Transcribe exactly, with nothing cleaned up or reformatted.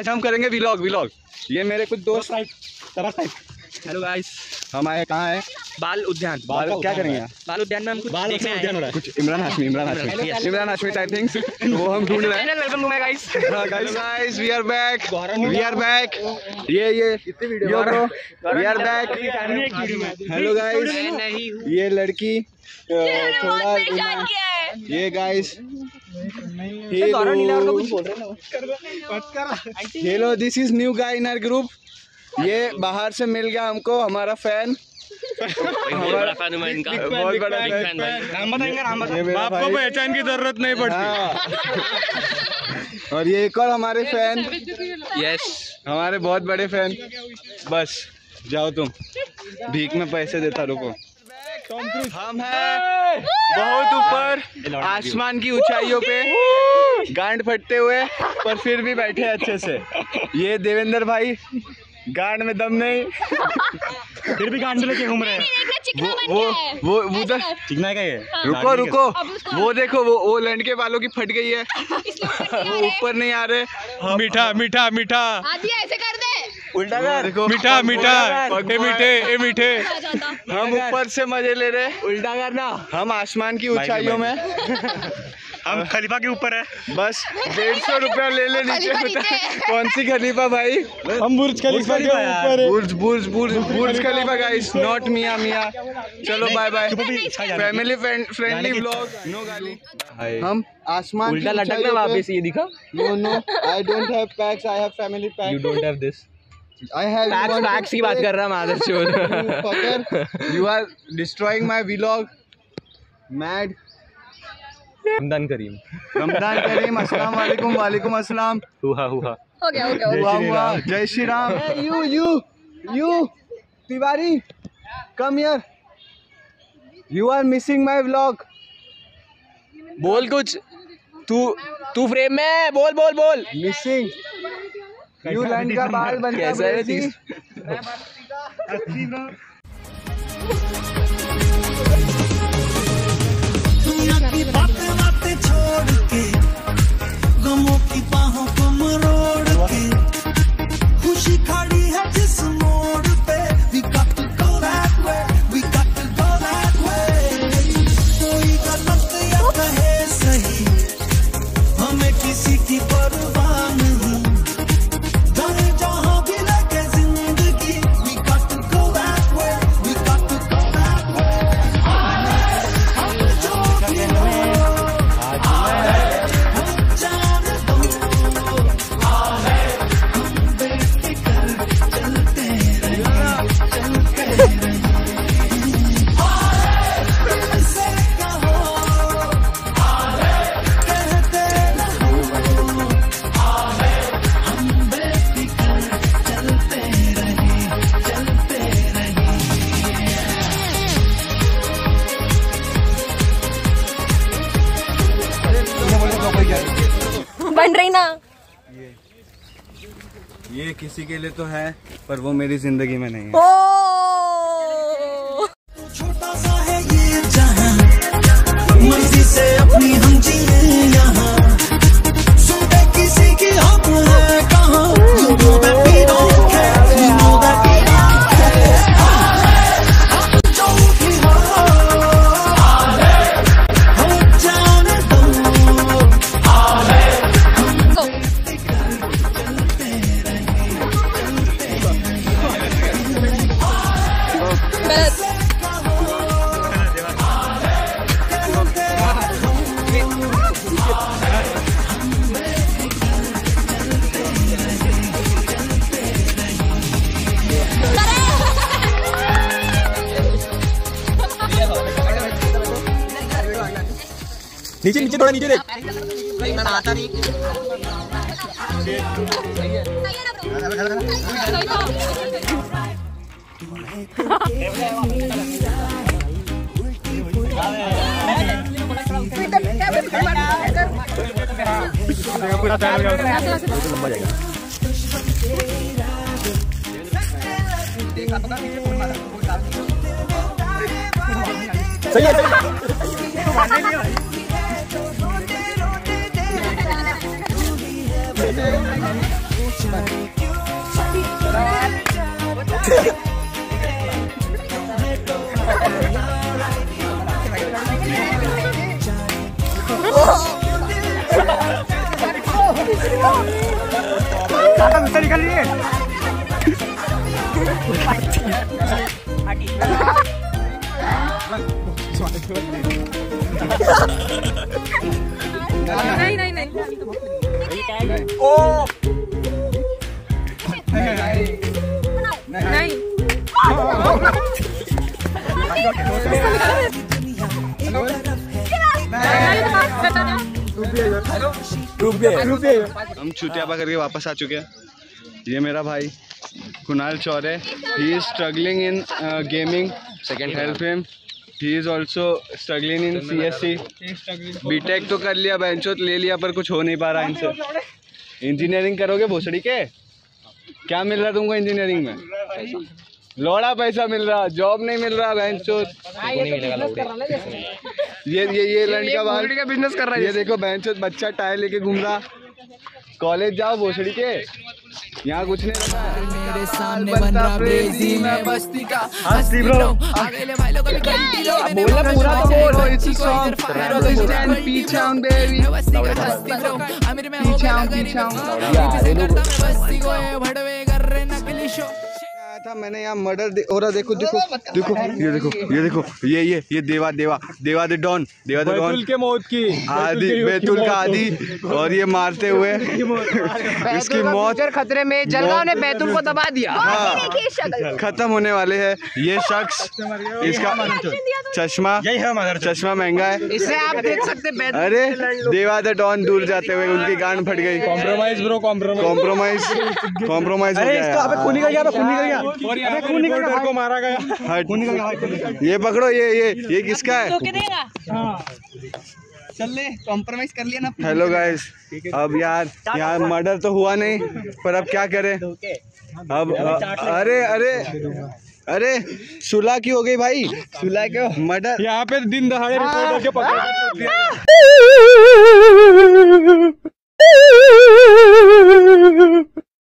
आज हम करेंगे व्लॉग व्लॉग। ये मेरे कुछ दोस्त हेलो गाइस, हम आए कहाँ है बाल उद्यान। बाल, बाल क्या करेंगे बाल उद्यान में हम कुछ बाल देखने आए हैं। कुछ इमरान हाशमी इमरान हाशमी इमरान हाशमी टाइप थिंग्स वो हम ढूंढ रहे हैं। Welcome to my guys guys guys we are back we are back ये ये video we are back. Hello guys, ये लड़की थोड़ा ये guys hello this is new guy in our group. ये बाहर से मिल गया हमको, हमारा फैन हमारा फैन है इनका, बहुत बड़ा फैन। नाम बताएंगे नाम बताएंगे आपको पहचान की जरूरत नहीं पड़ती। और ये एक और हमारे फैन, यस हमारे बहुत बड़े फैन। बस जाओ तुम, भीख में पैसे देता रुको। हम है बहुत ऊपर आसमान की ऊंचाइयों पे गांड फटते हुए, पर फिर भी बैठे अच्छे से। ये देवेंद्र भाई गांड में दम नहीं फिर भी गांड लेके घूम रहे हैं। वो वो वो वो उधर चिकना का है। रुको रुको, वो देखो वो वो लैंड के बालों की फट गई है, वो ऊपर नहीं आ रहे। मीठा मीठा मीठा ऐसे कर दे उल्टा कर, मीठा मीठा ए मीठे ए मीठे। हम ऊपर से मजे ले रहे, उल्टा करना। हम आसमान की ऊंचाइयों में हम खलीफा के ऊपर है। बस डेढ़ सौ रुपया ले ले नीचे बता कौन सी खलीफा भाई। हम बुर्ज खलीफा के ऊपर है, बुर्ज बुर्ज बुर्ज बुर्ज खलीफा गाइस, नॉट मियां मियां। चलो bye bye, family friendly vlog, no गाली। हम आसमान उल्टा लटकना वापस, ये दिखा। No no I don't have packs, I have family pack. You don't have this. I have facts, facts की बात कर रहा मादरचोद। You are destroying my vlog. Mad. Ramadan करीम। रमदान करीम। अस्सलाम वालेकुम वालेकुम अस्सलाम। हुआ हुआ। हो गया हो गया। हुआ हुआ। जय Shri Ram. You you you Tiwari, come here. You are missing my vlog. बोल कुछ, तू तू फ्रेम में है, बोल बोल बोल। Missing. यू लैंड का बाल बन गया बन रही ना। ये ये किसी के लिए तो है, पर वो मेरी जिंदगी में नहीं है। ओ छोटा सा है ये जहां, मर्जी से अपनी हम जिए यहां, सुबह किसी की हम है कहां, you know that we don't care, you know that we don't care. नीचे नीचे थोड़ा नीचे देख। आता नहीं लंबा जाएगा। सही है, सही है। निकल लिए नहीं नहीं नहीं ओ नहीं नहीं हम छुटियाबा करके वापस आ चुके हैं। ये मेरा भाई कुणाल चौहन है। He is struggling in gaming. Second help him. He is also struggling in C S C। BTech तो कर लिया, बेंचोत ले लिया, पर कुछ हो नहीं पा रहा इनसे। इंजीनियरिंग करोगे भोसड़ी के? क्या मिल रहा तुमको इंजीनियरिंग में? लोड़ा पैसा मिल रहा, जॉब नहीं मिल रहा बेंचोत। ये ये ये लड़का भोसड़ी का बिजनेस कर रहा है। ये देखो बेंचोत बच्चा टायर लेके घूम रहा। कॉलेज जाओ भोसड़ी के, यहाँ कुछ नहीं रहा। मेरे सामने बन रहा ब्रेजी मैं बस्ती का हस्ती ब्रो। अगले भाई लोग अभी गलती लो बोला पूरा तो बोलो। इट्स अ सॉन्ग स्टैंड पीछे ऑन बेबी बस्ती का हस्ती ब्रो। आमिर मैं हो गया पीछे ऑन बस्ती को भड़वे कर रहे नकली शो आया था। मैंने यहाँ मर्डर हो रहा। देखो देखो देखो ये देखो ये देखो ये ये ये Deva Deva Deva the don Deva the don के मौत की आदि बैतुल का आदि। और ये मारते हुए इसकी मौत खतरे में। जलगांव ने बैतुल को दबा दिया। खत्म होने वाले है ये शख्स। इसका चश्मा चश्मा महंगा है, इसे आप देख सकते। अरे देवा द डॉन दूर जाते हुए उनकी गांड फट गई। कॉम्प्रोमाइज ब्रो कॉम्प्रोमाइज कॉम्प्रोमाइज हो। अरे खून निकल गया को मारा गया। खून निकल गया। ये पकड़ो ये ये ये किसका है? चल ले कॉम्प्रोमाइज कर लिया ना। हेलो गाइस, अब यार यार मर्डर तो हुआ नहीं, पर अब क्या करें अब। अरे अरे अरे सुलह की हो गई भाई। सुलह क्यों? मर्डर यहाँ पे दिन दहाड़े रिपोर्ट होके पकड़।